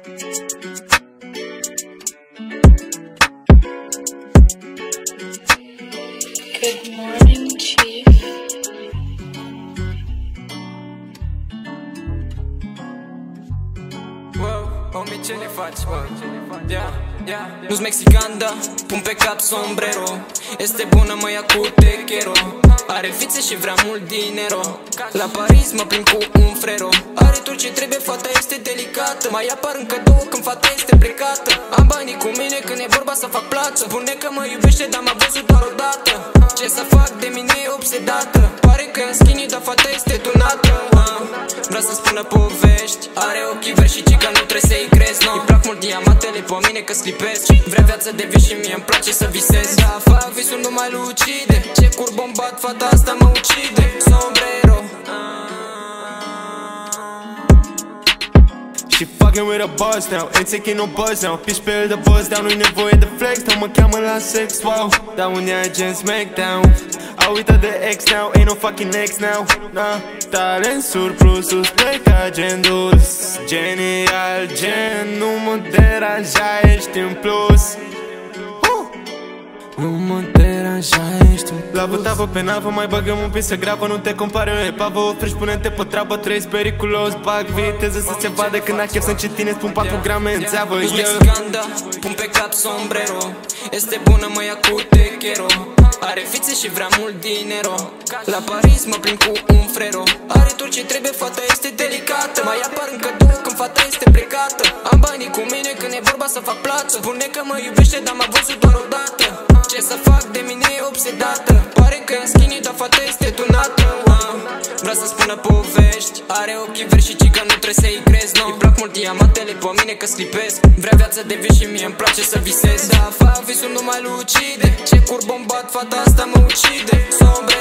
Good morning, Chief. Wow, homie, ce ne faci, bă? Nu-s mexican, da, pun pe cap sombrero. Este bună, mă ia cu techero. Are fițe și vrea mult dinero. La Paris mă plimb cu un frero. Are tot ce trebuie, fata este delicată. Mai apar încă două când fata este plecată. Am banii cu mine când e vorba să fac plață. Spune că mă iubește, dar m-a văzut doar o dată. Ce să fac, de mine e obsedată. Pare că e în skinny, dar fata este tunată. Vrea să spună povești. Are ochii verzi și cica, nu trebuie să-i crezi, no. Îi plac mult diamantele pe mine că sclipesc. Vrea viață de vis și mie-mi place să visez. Da, fac visul numai lucide. Ce curbombat, fata asta mă ucide. Sombrero. She fucking with a boss now, ain't taking no buzz now. Bitch pe el de buzz down, nu-i nevoie de flex. Dar mă cheamă la sex, wow. Dar unii ai gen smackdown. A uitat de ex now, ain't no fucking ex now. Nah, talent surplusul spre ca gen dus. Genial, gen, nu mă deranja, ești în plus. Nu mă deranja, ești un plus. La bătavă pe navă, mai băgăm un pic să grabă. Nu te compare o epavă, oprești, pune-te pe treabă. Trăiești periculos, bag viteză să se vadă. Când ai chef să-mi citine, spun 4 grame în țeavă. Nu-s mexicanda, pun pe cap sombrero. Este bună, mă ia cu techero. Are fițe și vrea mult dinero. La Paris mă plimb cu un frero. Are tot ce trebuie, fata este delicată. Mai apar încă două când fata este plecată. Am banii cu mine când e vorba să fac plață. Spune că mă iubește, dar m-a văzut doar o dată. Ce să fac, de mine e obsedată. Pare că e în skinny, dar fata este tunată. Vrea să spună povești. Are ochii verzi și cica, nu trebuie să-i crezi, no. Îi plac mult diamantele pe mine că sclipesc. Vrea viață de vis și mie-mi place să visez. Da, fac visul numai lucide. Ce curb bombat, fata asta mă ucide. Sombre.